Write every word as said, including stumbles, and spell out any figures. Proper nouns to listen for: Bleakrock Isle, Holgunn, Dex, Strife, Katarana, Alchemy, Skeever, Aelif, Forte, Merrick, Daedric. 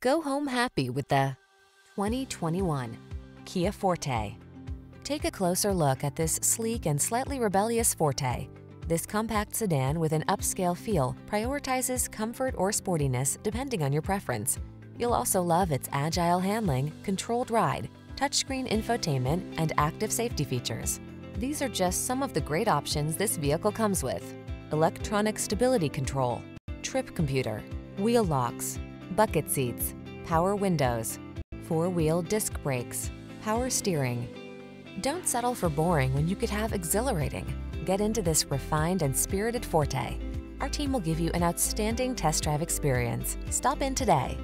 Go home happy with the twenty twenty-one Kia Forte. Take a closer look at this sleek and slightly rebellious Forte. This compact sedan with an upscale feel prioritizes comfort or sportiness depending on your preference. You'll also love its agile handling, controlled ride, touchscreen infotainment, and active safety features. These are just some of the great options this vehicle comes with: electronic stability control, trip computer, wheel locks, bucket seats, power windows, four-wheel disc brakes, power steering. Don't settle for boring when you could have exhilarating. Get into this refined and spirited Forte. Our team will give you an outstanding test drive experience. Stop in today.